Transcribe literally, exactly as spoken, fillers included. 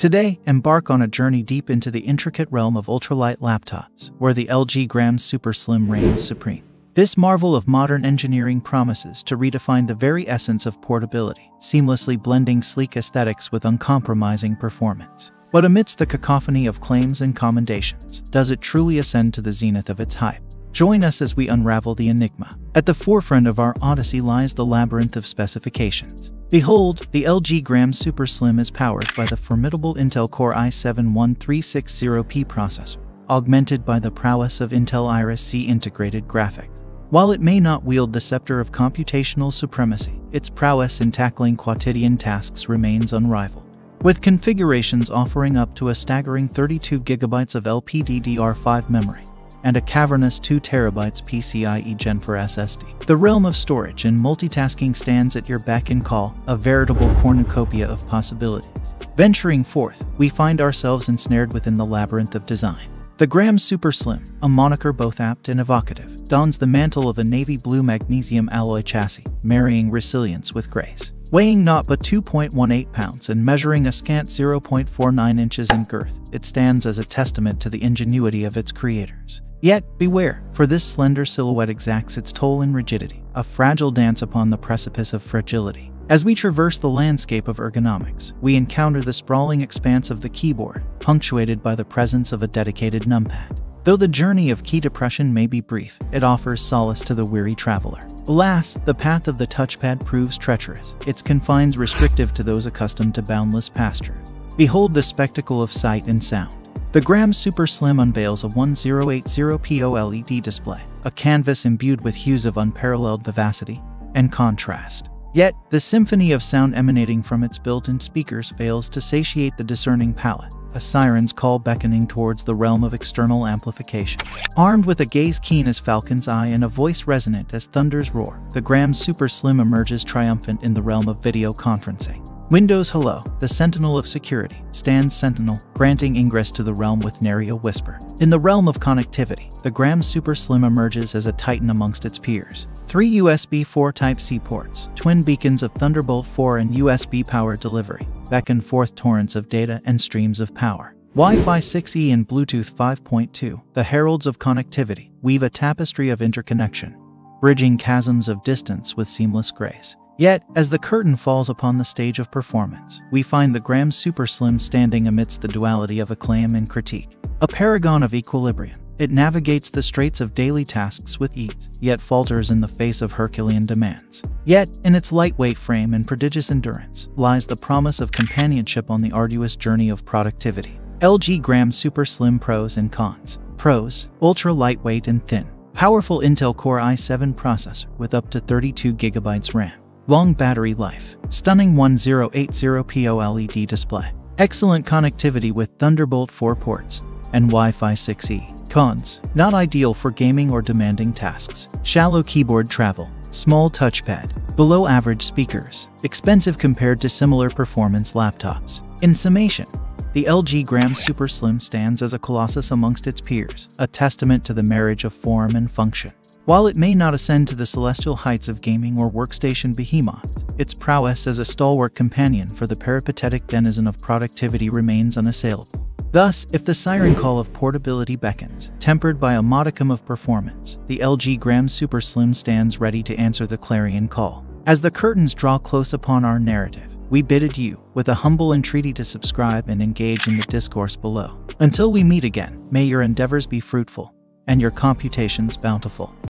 Today, embark on a journey deep into the intricate realm of ultralight laptops, where the L G Gram Super Slim reigns supreme. This marvel of modern engineering promises to redefine the very essence of portability, seamlessly blending sleek aesthetics with uncompromising performance. But amidst the cacophony of claims and commendations, does it truly ascend to the zenith of its hype? Join us as we unravel the enigma. At the forefront of our odyssey lies the labyrinth of specifications. Behold, the L G Gram Super Slim is powered by the formidable Intel Core i seven thirteen sixty P processor, augmented by the prowess of Intel Iris Xe integrated graphics. While it may not wield the scepter of computational supremacy, its prowess in tackling quotidian tasks remains unrivaled. With configurations offering up to a staggering thirty-two gigabytes of L P D D R five memory, and a cavernous two terabyte P C I E gen four S S D. The realm of storage and multitasking stands at your beck and call, a veritable cornucopia of possibilities. Venturing forth, we find ourselves ensnared within the labyrinth of design. The Gram Super Slim, a moniker both apt and evocative, dons the mantle of a navy blue magnesium alloy chassis, marrying resilience with grace. Weighing naught but two point one eight pounds and measuring a scant zero point four nine inches in girth, it stands as a testament to the ingenuity of its creators. Yet, beware, for this slender silhouette exacts its toll in rigidity, a fragile dance upon the precipice of fragility. As we traverse the landscape of ergonomics, we encounter the sprawling expanse of the keyboard, punctuated by the presence of a dedicated numpad. Though the journey of key depression may be brief, it offers solace to the weary traveler. Alas, the path of the touchpad proves treacherous, its confines restrictive to those accustomed to boundless pastures. Behold the spectacle of sight and sound. The Gram Super Slim unveils a ten eighty P OLED display, a canvas imbued with hues of unparalleled vivacity and contrast. Yet, the symphony of sound emanating from its built-in speakers fails to satiate the discerning palate, a siren's call beckoning towards the realm of external amplification. Armed with a gaze keen as falcon's eye and a voice resonant as thunder's roar, the Gram Super Slim emerges triumphant in the realm of video conferencing. Windows Hello, the sentinel of security, stands sentinel, granting ingress to the realm with nary a whisper. In the realm of connectivity, the Gram Super Slim emerges as a titan amongst its peers. Three U S B four Type C ports, twin beacons of Thunderbolt four and U S B power delivery, beckon forth torrents of data and streams of power. Wi-Fi six E and Bluetooth five point two, the heralds of connectivity, weave a tapestry of interconnection, bridging chasms of distance with seamless grace. Yet, as the curtain falls upon the stage of performance, we find the Gram Super Slim standing amidst the duality of acclaim and critique. A paragon of equilibrium, it navigates the straits of daily tasks with ease, yet falters in the face of Herculean demands. Yet, in its lightweight frame and prodigious endurance, lies the promise of companionship on the arduous journey of productivity. L G Gram Super Slim pros and cons. Pros, ultra lightweight and thin. Powerful Intel Core i seven processor with up to thirty-two gigabytes RAM. Long battery life, stunning ten eighty P OLED display, excellent connectivity with Thunderbolt four ports, and Wi-Fi six E. Cons, not ideal for gaming or demanding tasks. Shallow keyboard travel, small touchpad, below average speakers, expensive compared to similar performance laptops. In summation, the L G Gram Super Slim stands as a colossus amongst its peers, a testament to the marriage of form and function. While it may not ascend to the celestial heights of gaming or workstation behemoth, its prowess as a stalwart companion for the peripatetic denizen of productivity remains unassailable. Thus, if the siren call of portability beckons, tempered by a modicum of performance, the L G Gram Super Slim stands ready to answer the clarion call. As the curtains draw close upon our narrative, we bid adieu with a humble entreaty to subscribe and engage in the discourse below. Until we meet again, may your endeavors be fruitful and your computations bountiful.